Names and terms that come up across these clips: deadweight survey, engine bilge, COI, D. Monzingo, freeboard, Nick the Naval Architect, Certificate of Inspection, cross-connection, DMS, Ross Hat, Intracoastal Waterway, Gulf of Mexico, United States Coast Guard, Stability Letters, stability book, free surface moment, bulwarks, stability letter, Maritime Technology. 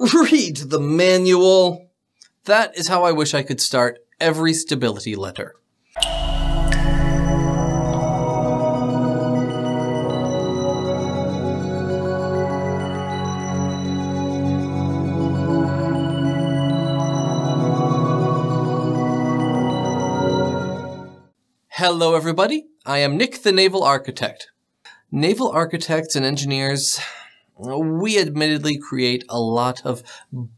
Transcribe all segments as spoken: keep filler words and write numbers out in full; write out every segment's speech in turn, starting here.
Read the manual. That is how I wish I could start every stability letter. Hello everybody, I am Nick the Naval Architect. Naval architects and engineers, we admittedly create a lot of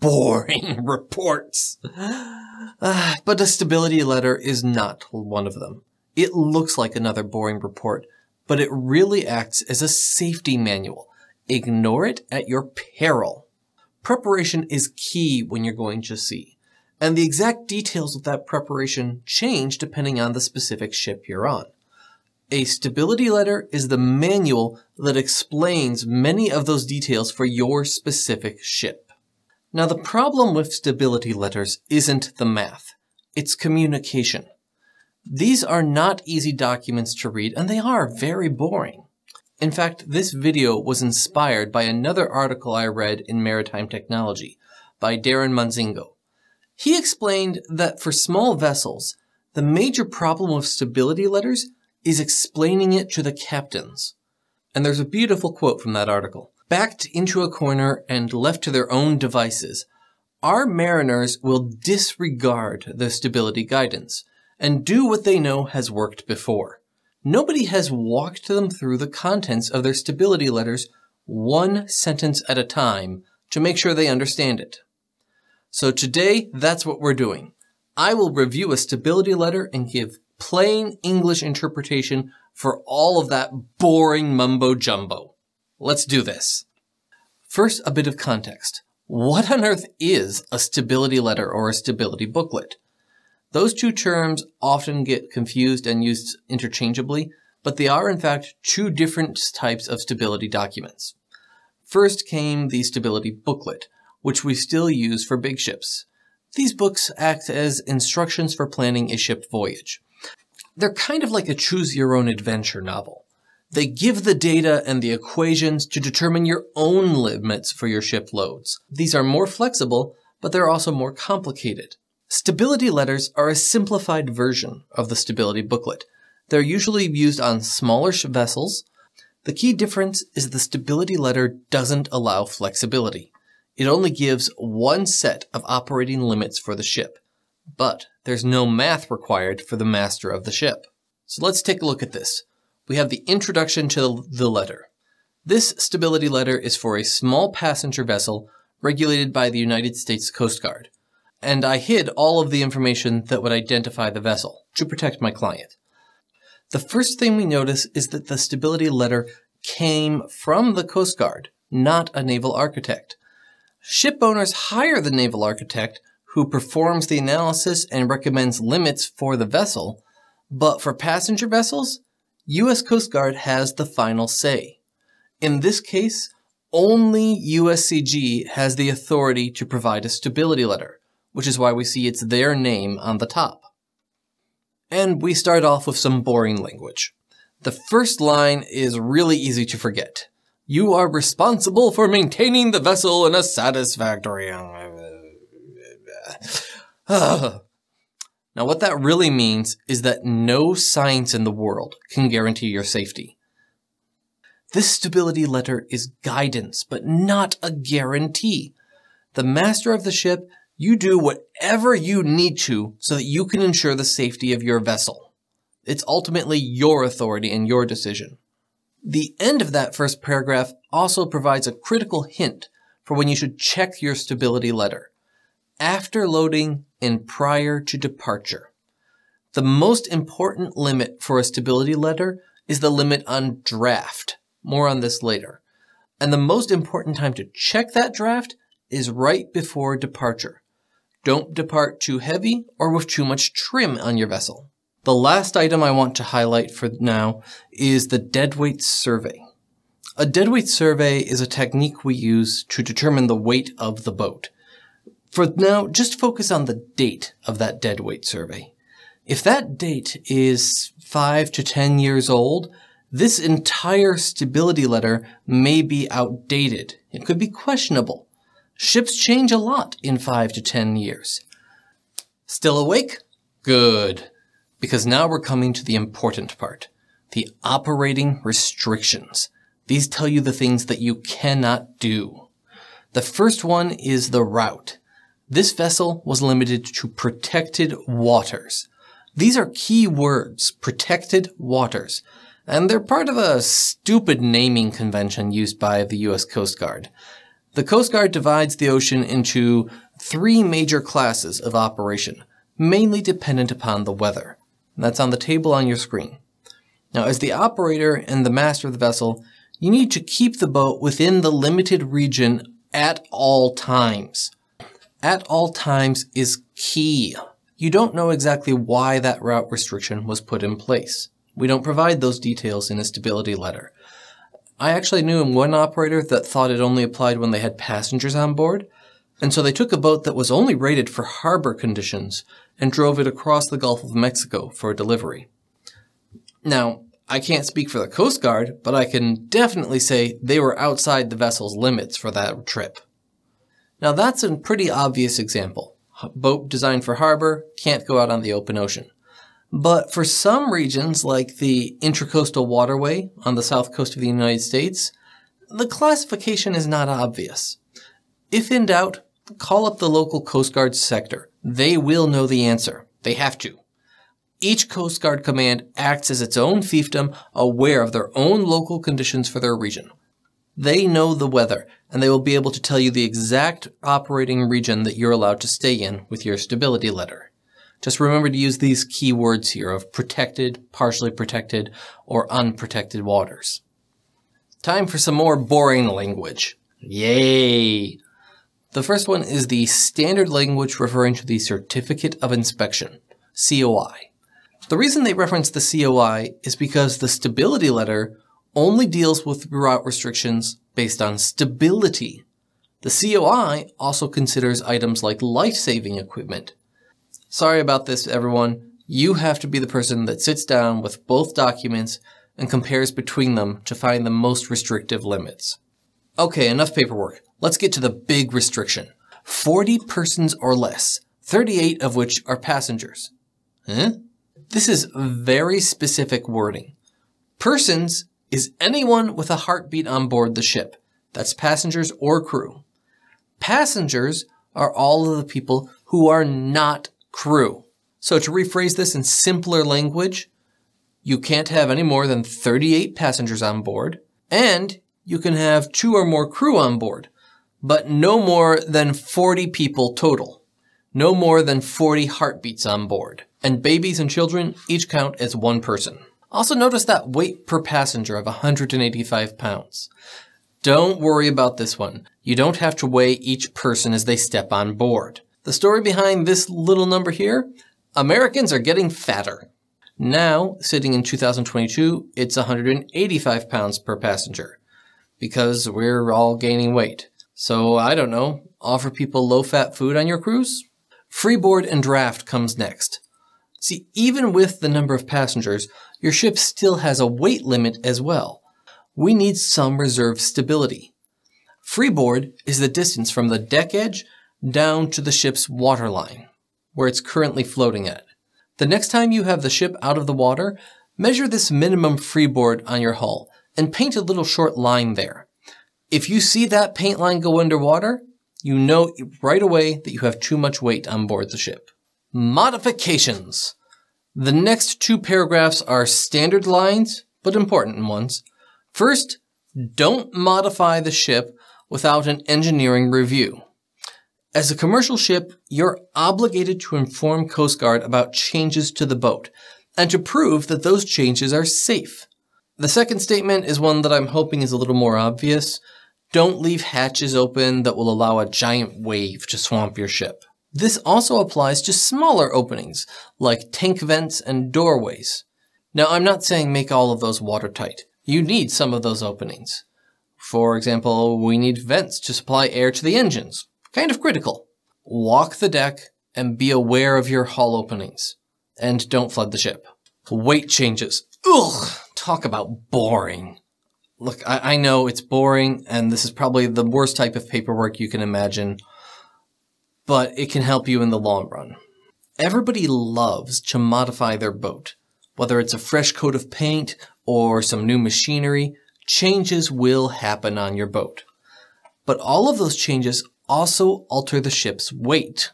boring reports. Uh, but a stability letter is not one of them. It looks like another boring report, but it really acts as a safety manual. Ignore it at your peril. Preparation is key when you're going to sea. And the exact details of that preparation change depending on the specific ship you're on. A stability letter is the manual that explains many of those details for your specific ship. Now, the problem with stability letters isn't the math, it's communication. These are not easy documents to read, and they are very boring. In fact, this video was inspired by another article I read in Maritime Technology by D. Monzingo. He explained that for small vessels, the major problem with stability letters is explaining it to the captains. And there's a beautiful quote from that article. Backed into a corner and left to their own devices, our mariners will disregard the stability guidance and do what they know has worked before. Nobody has walked them through the contents of their stability letters one sentence at a time to make sure they understand it. So today, that's what we're doing. I will review a stability letter and give plain English interpretation for all of that boring mumbo jumbo. Let's do this. First, a bit of context. What on earth is a stability letter or a stability booklet? Those two terms often get confused and used interchangeably, but they are in fact two different types of stability documents. First came the stability booklet, which we still use for big ships. These books act as instructions for planning a ship voyage. They're kind of like a choose-your-own-adventure novel. They give the data and the equations to determine your own limits for your ship loads. These are more flexible, but they're also more complicated. Stability letters are a simplified version of the stability booklet. They're usually used on smaller vessels. The key difference is the stability letter doesn't allow flexibility. It only gives one set of operating limits for the ship, but there's no math required for the master of the ship. So let's take a look at this. We have the introduction to the letter. This stability letter is for a small passenger vessel regulated by the United States Coast Guard, and I hid all of the information that would identify the vessel to protect my client. The first thing we notice is that the stability letter came from the Coast Guard, not a naval architect. Ship owners hire the naval architect who performs the analysis and recommends limits for the vessel, but for passenger vessels, U S Coast Guard has the final say. In this case, only U S C G has the authority to provide a stability letter, which is why we see it's their name on the top. And we start off with some boring language. The first line is really easy to forget. You are responsible for maintaining the vessel in a satisfactory... Now what that really means is that no science in the world can guarantee your safety. This stability letter is guidance, but not a guarantee. The master of the ship, you do whatever you need to so that you can ensure the safety of your vessel. It's ultimately your authority and your decision. The end of that first paragraph also provides a critical hint for when you should check your stability letter. After loading and prior to departure. The most important limit for a stability letter is the limit on draft. More on this later. And the most important time to check that draft is right before departure. Don't depart too heavy or with too much trim on your vessel. The last item I want to highlight for now is the deadweight survey. A deadweight survey is a technique we use to determine the weight of the boat. For now, just focus on the date of that deadweight survey. If that date is five to ten years old, this entire stability letter may be outdated. It could be questionable. Ships change a lot in five to ten years. Still awake? Good. Because now we're coming to the important part. The operating restrictions. These tell you the things that you cannot do. The first one is the route. This vessel was limited to protected waters. These are key words, protected waters. And they're part of a stupid naming convention used by the U S Coast Guard. The Coast Guard divides the ocean into three major classes of operation, mainly dependent upon the weather. And that's on the table on your screen. Now, as the operator and the master of the vessel, you need to keep the boat within the limited region at all times. At all times is key. You don't know exactly why that route restriction was put in place. We don't provide those details in a stability letter. I actually knew one operator that thought it only applied when they had passengers on board, and so they took a boat that was only rated for harbor conditions and drove it across the Gulf of Mexico for delivery. Now, I can't speak for the Coast Guard, but I can definitely say they were outside the vessel's limits for that trip. Now that's a pretty obvious example. Boat designed for harbor, can't go out on the open ocean. But for some regions, like the Intracoastal Waterway on the south coast of the United States, the classification is not obvious. If in doubt, call up the local Coast Guard sector. They will know the answer. They have to. Each Coast Guard command acts as its own fiefdom, aware of their own local conditions for their region. They know the weather, and they will be able to tell you the exact operating region that you're allowed to stay in with your stability letter. Just remember to use these key words here of protected, partially protected, or unprotected waters. Time for some more boring language. Yay! The first one is the standard language referring to the Certificate of Inspection, C O I. The reason they reference the C O I is because the stability letter only deals with route restrictions based on stability. The C O I also considers items like life-saving equipment. Sorry about this, everyone. You have to be the person that sits down with both documents and compares between them to find the most restrictive limits. Okay, enough paperwork. Let's get to the big restriction. forty persons or less, thirty-eight of which are passengers. Huh? This is very specific wording. Persons is anyone with a heartbeat on board the ship. That's passengers or crew. Passengers are all of the people who are not crew. So to rephrase this in simpler language, you can't have any more than thirty-eight passengers on board, and you can have two or more crew on board, but no more than forty people total. No more than forty heartbeats on board. And babies and children each count as one person. Also notice that weight per passenger of one hundred eighty-five pounds. Don't worry about this one. You don't have to weigh each person as they step on board. The story behind this little number here, Americans are getting fatter. Now, sitting in two thousand twenty-two, it's one hundred eighty-five pounds per passenger because we're all gaining weight. So I don't know, offer people low-fat food on your cruise? Freeboard and draft comes next. See, even with the number of passengers, your ship still has a weight limit as well. We need some reserve stability. Freeboard is the distance from the deck edge down to the ship's waterline, where it's currently floating at. The next time you have the ship out of the water, measure this minimum freeboard on your hull and paint a little short line there. If you see that paint line go underwater, you know right away that you have too much weight on board the ship. Modifications. The next two paragraphs are standard lines, but important ones. First, don't modify the ship without an engineering review. As a commercial ship, you're obligated to inform Coast Guard about changes to the boat and to prove that those changes are safe. The second statement is one that I'm hoping is a little more obvious. Don't leave hatches open that will allow a giant wave to swamp your ship. This also applies to smaller openings, like tank vents and doorways. Now, I'm not saying make all of those watertight. You need some of those openings. For example, we need vents to supply air to the engines. Kind of critical. Walk the deck and be aware of your hull openings. And don't flood the ship. Weight changes. Ugh, talk about boring. Look, I, I know it's boring, and this is probably the worst type of paperwork you can imagine, but it can help you in the long run. Everybody loves to modify their boat. Whether it's a fresh coat of paint or some new machinery, changes will happen on your boat. But all of those changes also alter the ship's weight.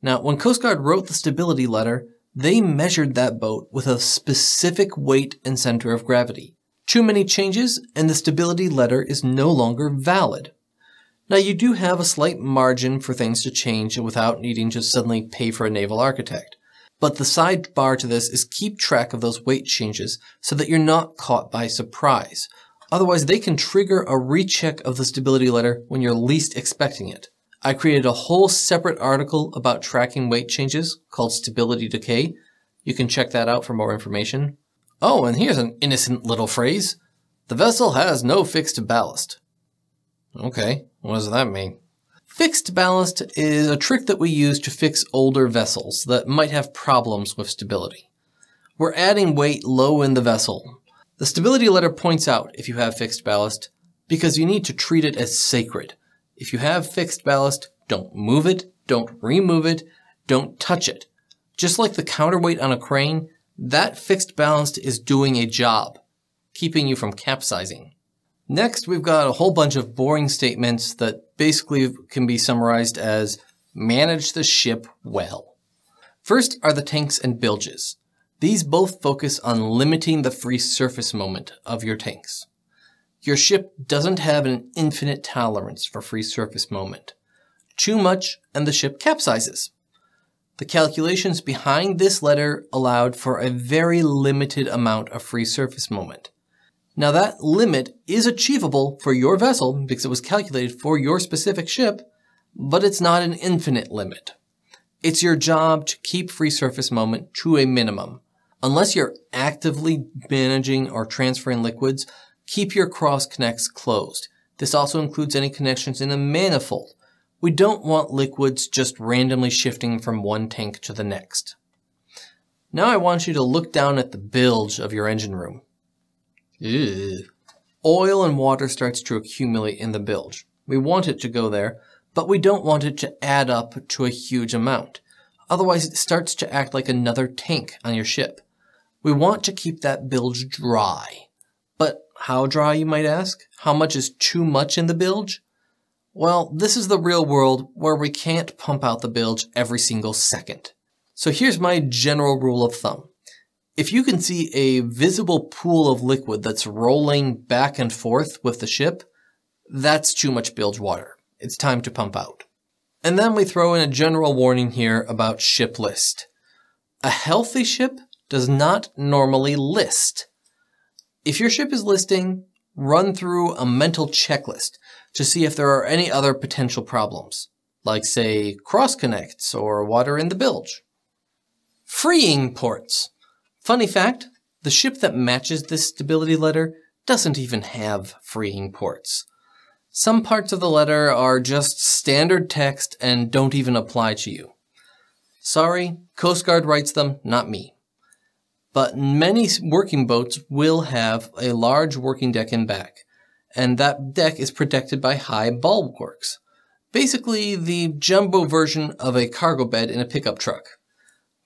Now, when Coast Guard wrote the stability letter, they measured that boat with a specific weight and center of gravity. Too many changes, and the stability letter is no longer valid. Now, you do have a slight margin for things to change without needing to suddenly pay for a naval architect. But the sidebar to this is keep track of those weight changes so that you're not caught by surprise. Otherwise, they can trigger a recheck of the stability letter when you're least expecting it. I created a whole separate article about tracking weight changes called Stability Decay. You can check that out for more information. Oh, and here's an innocent little phrase. The vessel has no fixed ballast. Okay, what does that mean? Fixed ballast is a trick that we use to fix older vessels that might have problems with stability. We're adding weight low in the vessel. The stability letter points out if you have fixed ballast because you need to treat it as sacred. If you have fixed ballast, don't move it, don't remove it, don't touch it. Just like the counterweight on a crane, that fixed ballast is doing a job, keeping you from capsizing. Next, we've got a whole bunch of boring statements that basically can be summarized as manage the ship well. First are the tanks and bilges. These both focus on limiting the free surface moment of your tanks. Your ship doesn't have an infinite tolerance for free surface moment. Too much and the ship capsizes. The calculations behind this letter allowed for a very limited amount of free surface moment. Now that limit is achievable for your vessel because it was calculated for your specific ship, but it's not an infinite limit. It's your job to keep free surface moment to a minimum. Unless you're actively managing or transferring liquids, keep your cross connects closed. This also includes any connections in a manifold. We don't want liquids just randomly shifting from one tank to the next. Now I want you to look down at the bilge of your engine room. Ew. Oil and water starts to accumulate in the bilge. We want it to go there, but we don't want it to add up to a huge amount. Otherwise, it starts to act like another tank on your ship. We want to keep that bilge dry. But how dry, you might ask? How much is too much in the bilge? Well, this is the real world where we can't pump out the bilge every single second. So here's my general rule of thumb. If you can see a visible pool of liquid that's rolling back and forth with the ship, that's too much bilge water. It's time to pump out. And then we throw in a general warning here about ship list. A healthy ship does not normally list. If your ship is listing, run through a mental checklist to see if there are any other potential problems, like say cross connects or water in the bilge. Freeing ports. Funny fact, the ship that matches this stability letter doesn't even have freeing ports. Some parts of the letter are just standard text and don't even apply to you. Sorry, Coast Guard writes them, not me. But many working boats will have a large working deck in back, and that deck is protected by high bulwarks. Basically, the jumbo version of a cargo bed in a pickup truck.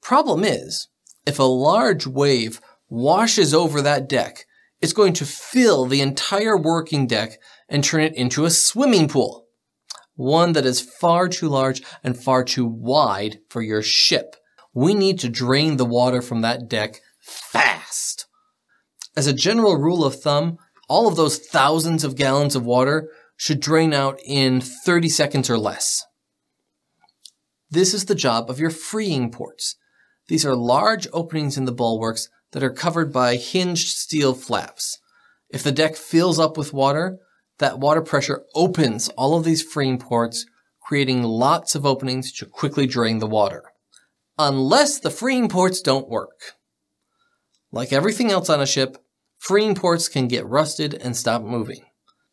Problem is, if a large wave washes over that deck, it's going to fill the entire working deck and turn it into a swimming pool. One that is far too large and far too wide for your ship. We need to drain the water from that deck fast. As a general rule of thumb, all of those thousands of gallons of water should drain out in thirty seconds or less. This is the job of your freeing ports. These are large openings in the bulwarks that are covered by hinged steel flaps. If the deck fills up with water, that water pressure opens all of these freeing ports, creating lots of openings to quickly drain the water. Unless the freeing ports don't work. Like everything else on a ship, freeing ports can get rusted and stop moving.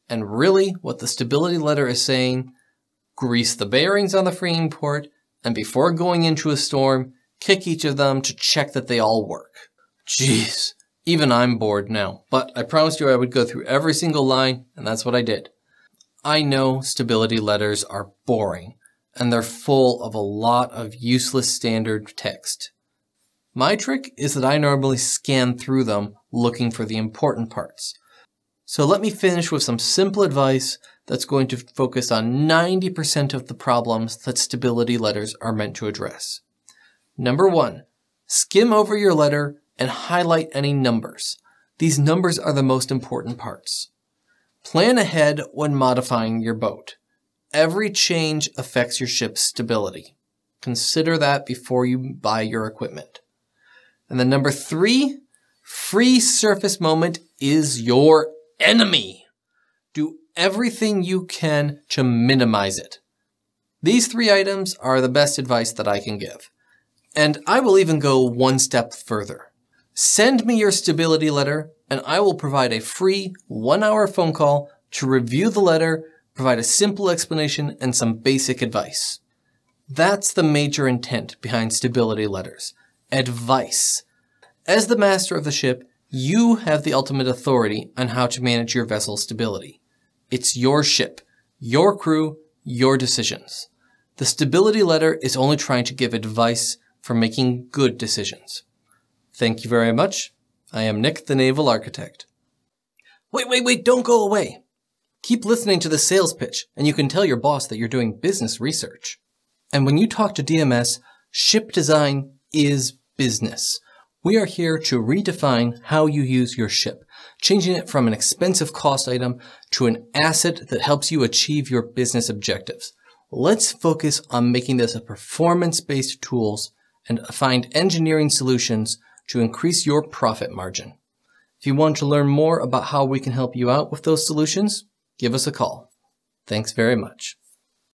And really, what the stability letter is saying, grease the bearings on the freeing port, and before going into a storm, kick each of them to check that they all work. Jeez, Even I'm bored now, but I promised you I would go through every single line, and that's what I did. I know stability letters are boring, and they're full of a lot of useless standard text. My trick is that I normally scan through them looking for the important parts. So let me finish with some simple advice that's going to focus on ninety percent of the problems that stability letters are meant to address. Number one, skim over your letter and highlight any numbers. These numbers are the most important parts. Plan ahead when modifying your boat. Every change affects your ship's stability. Consider that before you buy your equipment. And then number three, free surface moment is your enemy. Do everything you can to minimize it. These three items are the best advice that I can give. And I will even go one step further. Send me your stability letter and I will provide a free one hour phone call to review the letter, provide a simple explanation and some basic advice. That's the major intent behind stability letters. Advice. As the master of the ship, you have the ultimate authority on how to manage your vessel's stability. It's your ship, your crew, your decisions. The stability letter is only trying to give advice for making good decisions. Thank you very much. I am Nick the Naval Architect. Wait, wait, wait, don't go away. Keep listening to the sales pitch and you can tell your boss that you're doing business research. And when you talk to D M S, ship design is business. We are here to redefine how you use your ship, changing it from an expensive cost item to an asset that helps you achieve your business objectives. Let's focus on making this a performance-based tools and find engineering solutions to increase your profit margin. If you want to learn more about how we can help you out with those solutions, give us a call. Thanks very much.